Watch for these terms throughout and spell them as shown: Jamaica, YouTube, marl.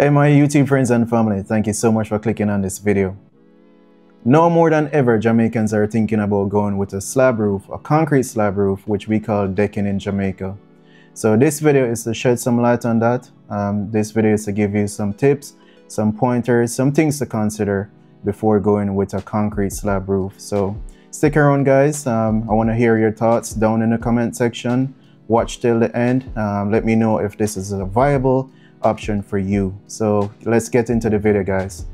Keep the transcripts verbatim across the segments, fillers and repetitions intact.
Hey my YouTube friends and family, thank you so much for clicking on this video. Now more than ever, Jamaicans are thinking about going with a slab roof, a concrete slab roof, which we call decking in Jamaica. So this video is to shed some light on that. Um, this video is to give you some tips, some pointers, some things to consider before going with a concrete slab roof. So stick around guys, um, I want to hear your thoughts down in the comment section. Watch till the end, um, let me know if this is a viable option for you. So let's get into the video guys.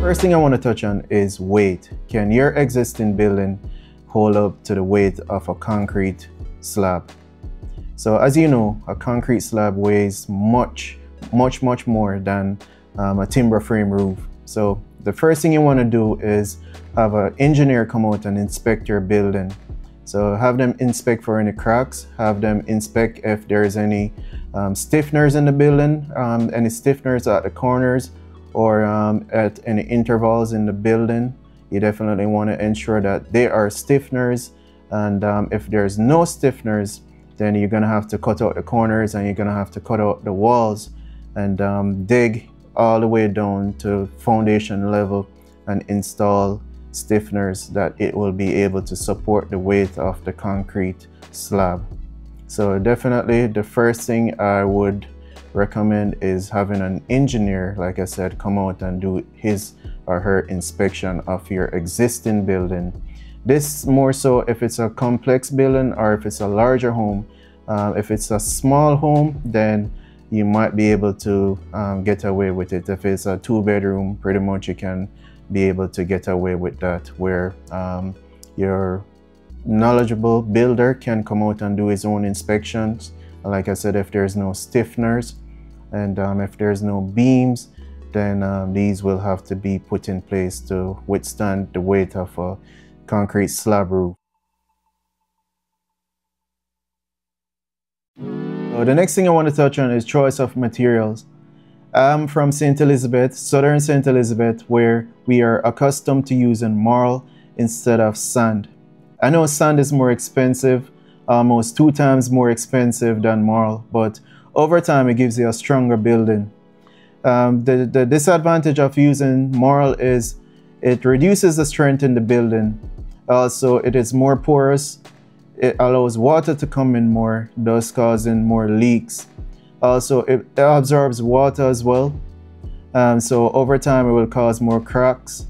First thing I want to touch on is weight. Can your existing building hold up to the weight of a concrete slab? So as you know, a concrete slab weighs much much much more than um, a timber frame roof. So the first thing you want to do is have an engineer come out and inspect your building. So have them inspect for any cracks, have them inspect if there's any um, stiffeners in the building, um, any stiffeners at the corners or um, at any intervals in the building. You definitely want to ensure that they are stiffeners, and um, if there's no stiffeners, then you're going to have to cut out the corners and you're going to have to cut out the walls and um, dig all the way down to foundation level and install stiffeners that it will be able to support the weight of the concrete slab. So definitely the first thing I would recommend is having an engineer, like I said, come out and do his or her inspection of your existing building. This more so if it's a complex building or if it's a larger home. Uh, if it's a small home, then you might be able to um, get away with it. If it's a two bedroom, pretty much you can be able to get away with that, where um, your knowledgeable builder can come out and do his own inspections. Like I said, if there's no stiffeners and um, if there's no beams, then um, these will have to be put in place to withstand the weight of a concrete slab roof. So the next thing I want to touch on is choice of materials. I'm from Saint Elizabeth, southern Saint Elizabeth, where we are accustomed to using marl instead of sand. I know sand is more expensive, almost two times more expensive than marl, but over time it gives you a stronger building. Um, the, the disadvantage of using marl is it reduces the strength in the building. Also, it is more porous, it allows water to come in more, thus causing more leaks. Also, it absorbs water as well, um, so over time it will cause more cracks.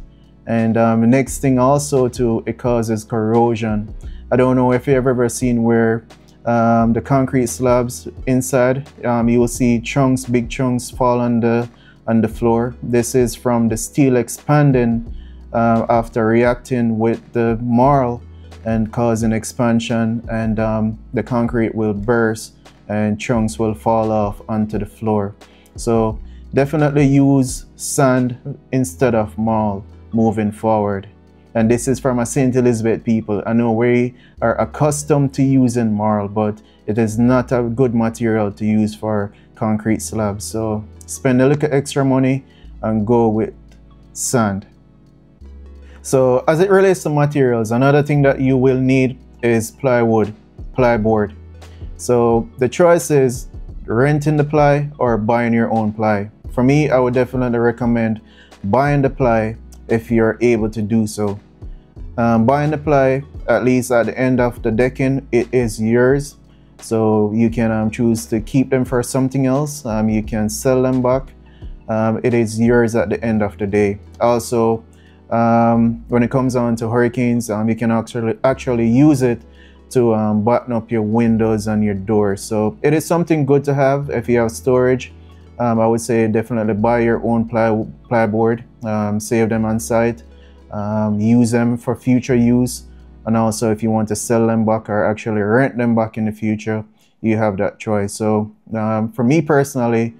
And um, the next thing also too, it causes corrosion. I don't know if you've ever seen where um, the concrete slabs inside, um, you will see chunks, big chunks fall on the, on the floor. This is from the steel expanding uh, after reacting with the marl and causing expansion, and um, the concrete will burst and chunks will fall off onto the floor. So definitely use sand instead of marl moving forward. And this is from a Saint Elizabeth people. I know we are accustomed to using marl, but it is not a good material to use for concrete slabs. So spend a little extra money and go with sand. So as it relates to materials, another thing that you will need is plywood, plyboard. So the choice is renting the ply or buying your own ply. For me, I would definitely recommend buying the ply if you're able to do so. Um, buying the ply, at least at the end of the decking, it is yours. So you can um, choose to keep them for something else. Um, you can sell them back. Um, it is yours at the end of the day. Also, um, when it comes on to hurricanes, um, you can actually, actually use it to um, button up your windows and your doors. So it is something good to have if you have storage. Um, I would say definitely buy your own ply plyboard, um, save them on site, um, use them for future use. And also if you want to sell them back or actually rent them back in the future, you have that choice. So um, for me personally,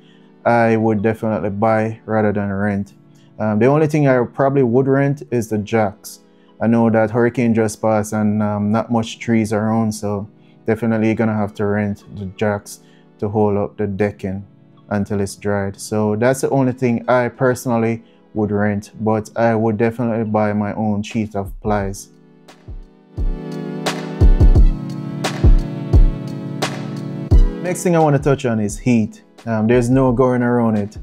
I would definitely buy rather than rent. Um, the only thing I probably would rent is the jacks. I know that hurricane just passed and um, not much trees around, so definitely you're gonna have to rent the jacks to hold up the decking until it's dried. So that's the only thing I personally would rent, but I would definitely buy my own sheet of plies. Next thing I want to touch on is heat. Um, there's no going around it.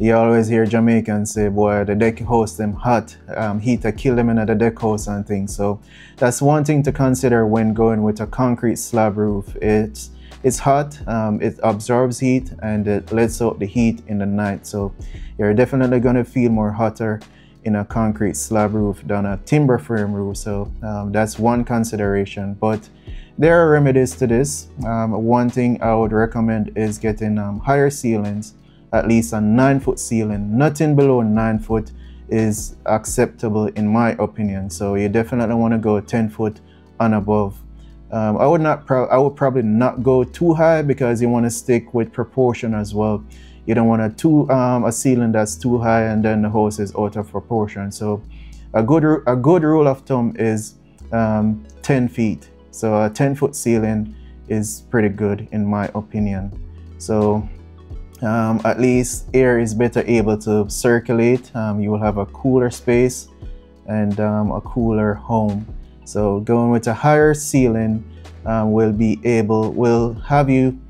You always hear Jamaicans say, boy, the deck house them hot, um, heat to kill them in the deck house and things. So that's one thing to consider when going with a concrete slab roof. It's, it's hot, um, it absorbs heat and it lets out the heat in the night. So you're definitely going to feel more hotter in a concrete slab roof than a timber frame roof. So um, that's one consideration. But there are remedies to this. Um, one thing I would recommend is getting um, higher ceilings. At least a nine foot ceiling. Nothing below nine foot is acceptable in my opinion. So you definitely want to go ten foot and above. Um, I would not. Pro I would probably not go too high because you want to stick with proportion as well. You don't want a too um, a ceiling that's too high and then the house is out of proportion. So a good a good rule of thumb is um, ten feet. So a ten foot ceiling is pretty good in my opinion. So. Um, at least air is better able to circulate. Um, you will have a cooler space and um, a cooler home. So going with a higher ceiling um, will be able will have you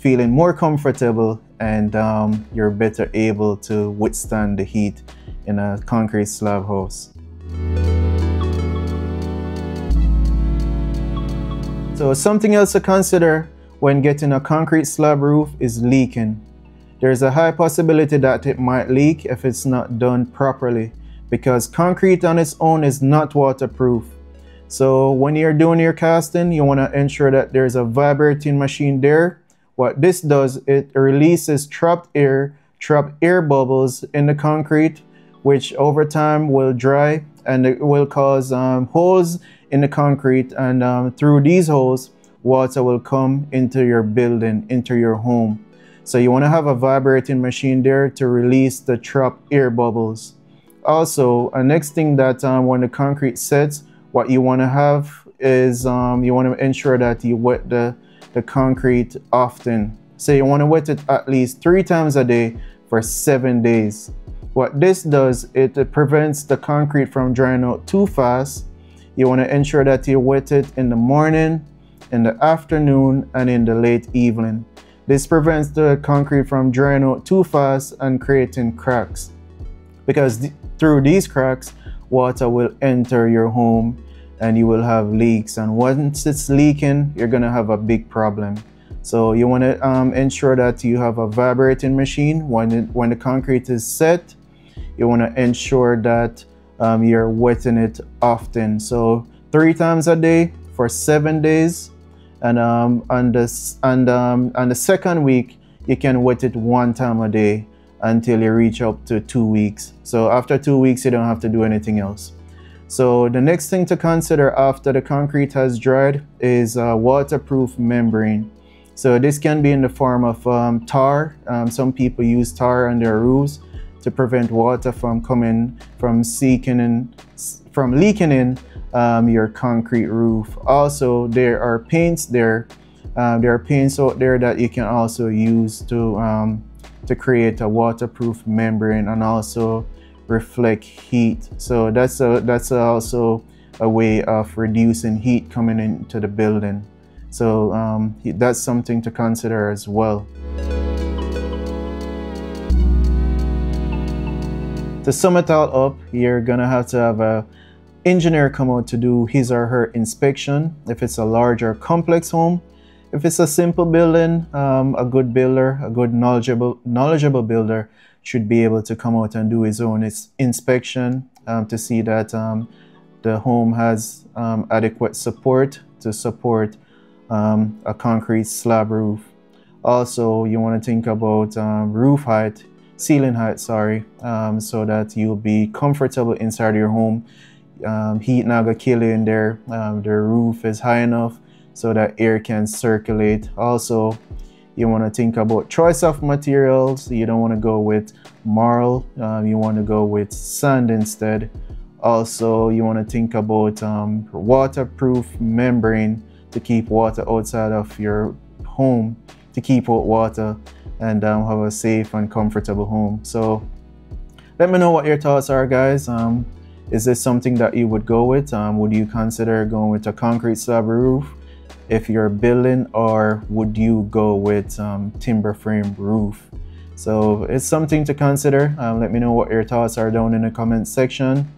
feeling more comfortable and um, you're better able to withstand the heat in a concrete slab house. So something else to consider when getting a concrete slab roof is leaking. There's a high possibility that it might leak if it's not done properly because concrete on its own is not waterproof. So when you're doing your casting, you want to ensure that there's a vibrating machine there. What this does, it releases trapped air, trapped air bubbles in the concrete, which over time will dry and it will cause um, holes in the concrete, and um, through these holes, water will come into your building, into your home. So you want to have a vibrating machine there to release the trapped air bubbles. Also, a next thing that um, when the concrete sets, what you want to have is um, you want to ensure that you wet the, the concrete often. So you want to wet it at least three times a day for seven days. What this does, it, it prevents the concrete from drying out too fast. You want to ensure that you wet it in the morning, in the afternoon, and in the late evening. This prevents the concrete from drying out too fast and creating cracks, because th through these cracks, water will enter your home and you will have leaks. And once it's leaking, you're gonna have a big problem. So you wanna um, ensure that you have a vibrating machine. When, it, when the concrete is set, you wanna ensure that um, you're wetting it often. So three times a day for seven days. And um, on, this, and, um, on the second week, you can wet it one time a day until you reach up to two weeks. So after two weeks, you don't have to do anything else. So the next thing to consider after the concrete has dried is a waterproof membrane. So this can be in the form of um, tar. Um, some people use tar on their roofs to prevent water from coming, from seeking in, from leaking in um, your concrete roof. Also, there are paints there. Uh, there are paints out there that you can also use to um, to create a waterproof membrane and also reflect heat. So that's a, that's a also a way of reducing heat coming into the building. So um, that's something to consider as well. To sum it all up, you're gonna have to have an engineer come out to do his or her inspection. If it's a larger complex home, if it's a simple building, um, a good builder, a good knowledgeable, knowledgeable builder should be able to come out and do his own its inspection um, to see that um, the home has um, adequate support to support um, a concrete slab roof. Also, you wanna think about um, roof height. ceiling height, sorry, um, so that you'll be comfortable inside your home. Um, heat not gonna kill you in there. Um, the roof is high enough so that air can circulate. Also, you want to think about choice of materials. You don't want to go with marl. Um, you want to go with sand instead. Also, you want to think about um, waterproof membrane to keep water outside of your home, to keep out water and um, have a safe and comfortable home. So let me know what your thoughts are, guys. Um, is this something that you would go with? Um, would you consider going with a concrete slab roof? if you're building, or would you go with um, timber frame roof? So it's something to consider. Um, let me know what your thoughts are down in the comment section.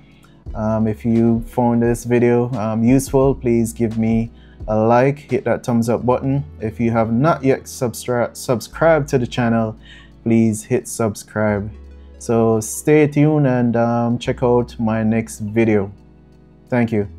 Um, if you found this video um, useful, please give me a like, hit that thumbs up button. If you have not yet subscri- subscribed to the channel, please hit subscribe. So stay tuned and um, check out my next video. Thank you.